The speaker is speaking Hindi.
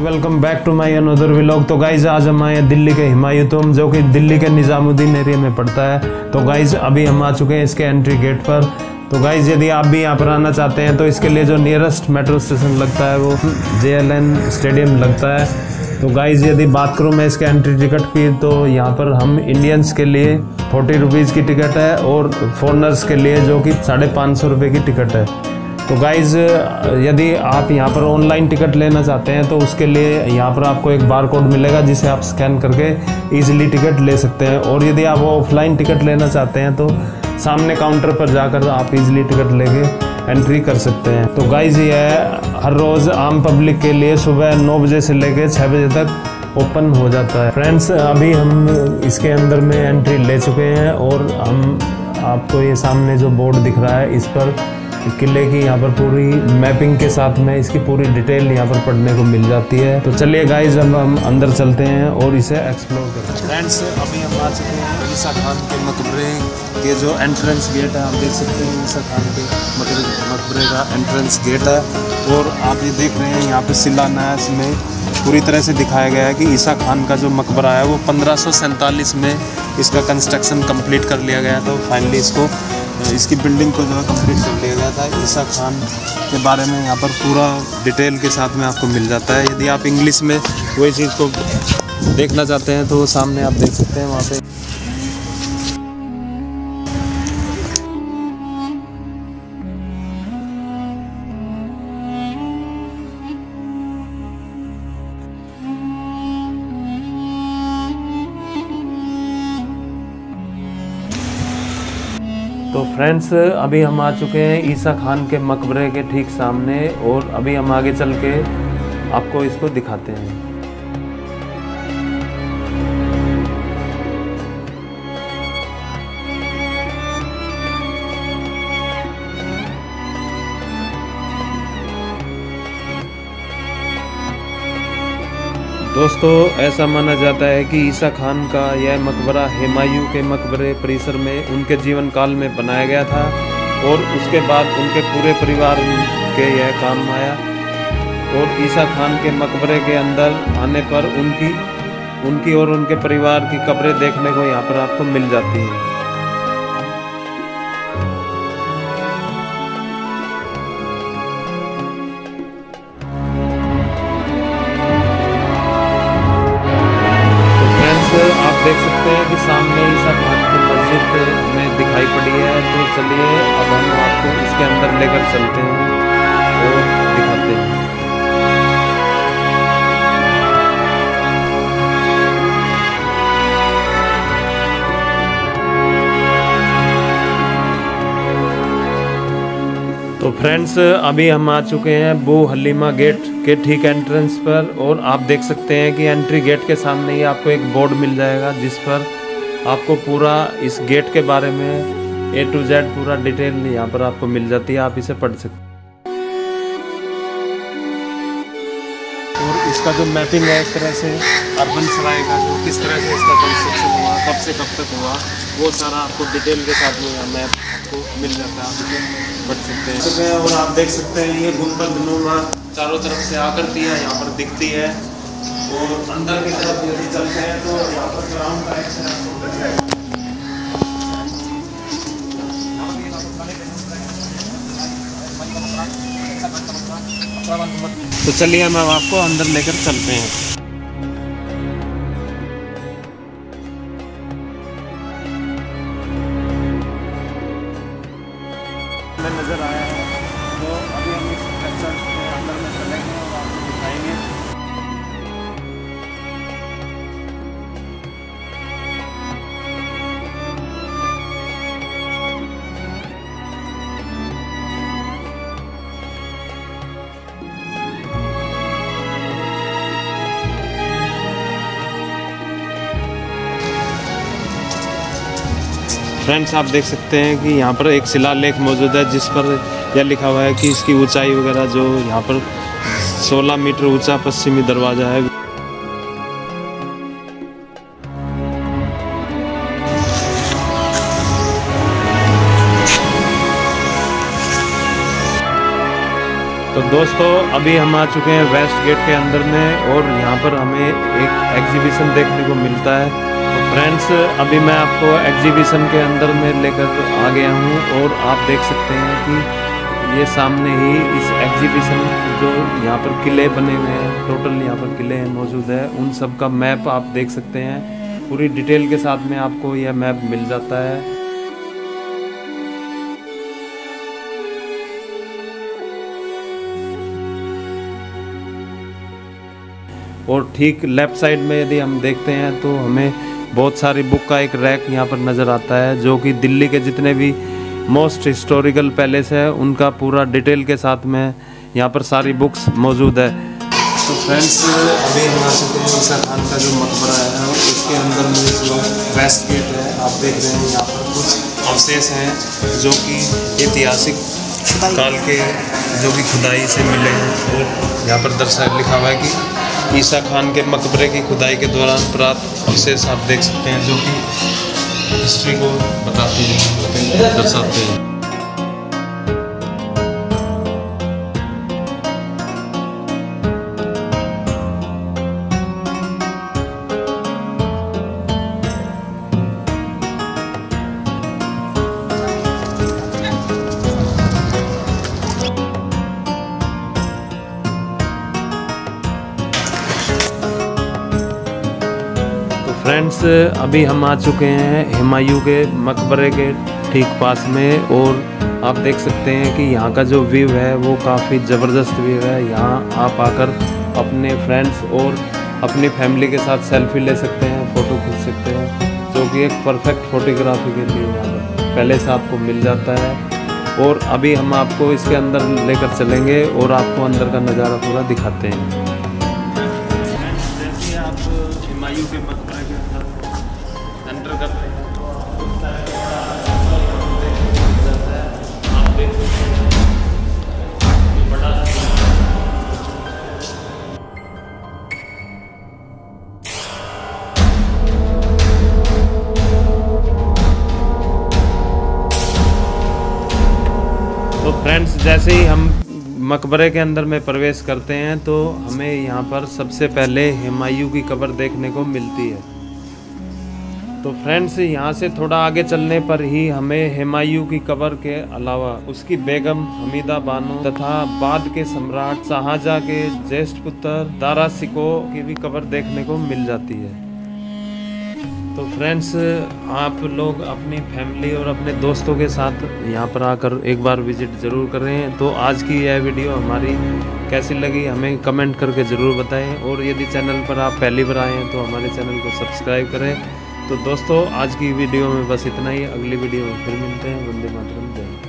Guys welcome back to my another vlog. तो गाइज आज हम आए दिल्ली के हुमायूं, जो कि दिल्ली के निज़ामुद्दीन एरिया में पड़ता है। तो गाइज अभी हम आ चुके हैं इसके एंट्री गेट पर। तो गाइज यदि आप भी यहाँ पर आना चाहते हैं तो इसके लिए जो नियरेस्ट मेट्रो स्टेशन लगता है वो JLN स्टेडियम लगता है। तो गाइज यदि बात करूँ मैं इसके एंट्री टिकट की, तो यहाँ पर हम इंडियंस के लिए 40 रुपीज़ की टिकट है और फॉरनर्स के लिए जो कि 550 रुपये की टिकट है। तो गाइज़ यदि आप यहाँ पर ऑनलाइन टिकट लेना चाहते हैं तो उसके लिए यहाँ पर आपको एक बार कोड मिलेगा जिसे आप स्कैन करके ईजिली टिकट ले सकते हैं। और यदि आप ऑफलाइन टिकट लेना चाहते हैं तो सामने काउंटर पर जाकर आप ईजिली टिकट लेके एंट्री कर सकते हैं। तो गाइज़ यह हर रोज़ आम पब्लिक के लिए सुबह 9 बजे से लेकर 6 बजे तक ओपन हो जाता है। फ्रेंड्स अभी हम इसके अंदर में एंट्री ले चुके हैं और हम आपको ये सामने जो बोर्ड दिख रहा है इस पर किले की यहाँ पर पूरी मैपिंग के साथ में इसकी पूरी डिटेल यहाँ पर पढ़ने को मिल जाती है। तो चलिए गाइस हम अंदर चलते हैं और इसे एक्सप्लोर करते हैं। फ्रेंड्स अभी हम आ चुके हैं ईसा खान के मकबरे के जो एंट्रेंस गेट है, आप देख सकते हैं ईसा खान के मकबरे का एंट्रेंस गेट है। और आप ये देख रहे हैं यहाँ पर शिलान्यास में पूरी तरह से दिखाया गया है कि ईसा खान का जो मकबरा है वो 1547 में इसका कंस्ट्रक्शन कंप्लीट कर लिया गया था। फाइनली इसको इसकी बिल्डिंग को जो है कम्प्लीट कर लिया गया था। ईसा खान के बारे में यहाँ पर पूरा डिटेल के साथ में आपको मिल जाता है। यदि आप इंग्लिश में वही चीज़ को देखना चाहते हैं तो सामने आप देख सकते हैं वहाँ पे। तो फ्रेंड्स अभी हम आ चुके हैं ईसा खान के मकबरे के ठीक सामने और अभी हम आगे चल के आपको इसको दिखाते हैं। दोस्तों ऐसा माना जाता है कि ईसा खान का यह मकबरा हुमायूं के मकबरे परिसर में उनके जीवन काल में बनाया गया था और उसके बाद उनके पूरे परिवार के यह काम आया। और ईसा खान के मकबरे के अंदर आने पर उनकी और उनके परिवार की कब्रें देखने को यहाँ पर आपको मिल जाती हैं। देख सकते हैं कि सामने ईसा खान की मस्जिद में दिखाई पड़ी है। तो चलिए अब हम आपको इसके अंदर लेकर चलते हैं और दिखाते हैं। तो फ्रेंड्स अभी हम आ चुके हैं बू हलीमा गेट के ठीक एंट्रेंस पर और आप देख सकते हैं कि एंट्री गेट के सामने ही आपको एक बोर्ड मिल जाएगा जिस पर आपको पूरा इस गेट के बारे में A to Z पूरा डिटेल यहाँ पर आपको मिल जाती है, आप इसे पढ़ सकते हैं। और इसका जो मैपिंग है इस तरह से अर्बन सराय का जो किस तरह से इसका कंस्ट्रक्शन हुआ, कब से कब तक हुआ, वो सारा आपको डिटेल के साथ में मैप आपको मिल जाता है, आप इसे पढ़ सकते हैं। और आप देख सकते हैं ये गुंबद नुमा चारों तरफ से आकृति है यहाँ पर दिखती है। और अंदर की तरफ यदि चलते हैं तो यहाँ पर ग्राउंड टाइप से आपको, तो चलिए हम आपको अंदर लेकर चलते हैं। नजर आया है तो अभी हम इस अंदर में चलेंगे और आपको दिखाएंगे। फ्रेंड्स आप देख सकते हैं कि यहाँ पर एक शिलालेख मौजूद है जिस पर यह लिखा हुआ है कि इसकी ऊंचाई वगैरह जो यहाँ पर 16 मीटर ऊंचा पश्चिमी दरवाज़ा है। तो दोस्तों अभी हम आ चुके हैं वेस्ट गेट के अंदर में और यहाँ पर हमें एक एग्जीबिशन देखने को मिलता है। तो फ्रेंड्स अभी मैं आपको एग्जीबिशन के अंदर में लेकर आ गया हूँ और आप देख सकते हैं कि ये सामने ही इस एग्जीबिशन जो यहाँ पर किले बने हुए हैं, टोटल यहाँ पर किले मौजूद है, उन सब का मैप आप देख सकते हैं। पूरी डिटेल के साथ में आपको यह मैप मिल जाता है। और ठीक लेफ़्ट साइड में यदि हम देखते हैं तो हमें बहुत सारी बुक का एक रैक यहाँ पर नज़र आता है, जो कि दिल्ली के जितने भी मोस्ट हिस्टोरिकल पैलेस है उनका पूरा डिटेल के साथ में यहाँ पर सारी बुक्स मौजूद है। तो फ्रेंड्स अभी हम आ चुके हैं ईसा खान का जो मकबरा है और उसके अंदर में जो वेस्ट गेट है आप देख रहे हैं, यहाँ पर कुछ अवशेष हैं जो कि ऐतिहासिक काल के जो कि खुदाई से मिले हैं और यहाँ पर दर्शाया लिखा हुआ है कि ईसा खान के मकबरे की खुदाई के दौरान प्राप्त अवशेष आप देख सकते हैं, जो कि हिस्ट्री को बताते हैं, दर्शाते हैं। फ्रेंड्स अभी हम आ चुके हैं हुमायूं के मकबरे के ठीक पास में और आप देख सकते हैं कि यहाँ का जो व्यू है वो काफ़ी ज़बरदस्त व्यू है। यहाँ आप आकर अपने फ्रेंड्स और अपनी फैमिली के साथ सेल्फी ले सकते हैं, फ़ोटो खींच सकते हैं, जो कि एक परफेक्ट फोटोग्राफी के लिए यहाँ पर पहले से आपको मिल जाता है। और अभी हम आपको इसके अंदर लेकर चलेंगे और आपको अंदर का नज़ारा पूरा दिखाते हैं। हुमायूं के मकबरे के अंदर एंटर करते हैं आप देख सकते हैं बड़ा। तो फ्रेंड्स जैसे ही हम मकबरे के अंदर में प्रवेश करते हैं तो हमें यहाँ पर सबसे पहले हुमायूं की कब्र देखने को मिलती है। तो फ्रेंड्स यहाँ से थोड़ा आगे चलने पर ही हमें हुमायूं की कब्र के अलावा उसकी बेगम हमीदा बानो तथा बाद के सम्राट शाहजहां के ज्येष्ठ पुत्र दारा शिकोह की भी कब्र देखने को मिल जाती है। तो फ्रेंड्स आप लोग अपनी फैमिली और अपने दोस्तों के साथ यहाँ पर आकर एक बार विजिट ज़रूर करें। तो आज की यह वीडियो हमारी कैसी लगी हमें कमेंट करके ज़रूर बताएं और यदि चैनल पर आप पहली बार आए हैं तो हमारे चैनल को सब्सक्राइब करें। तो दोस्तों आज की वीडियो में बस इतना ही, अगली वीडियो में फिर मिलते हैं। वंदे मातरम। जय।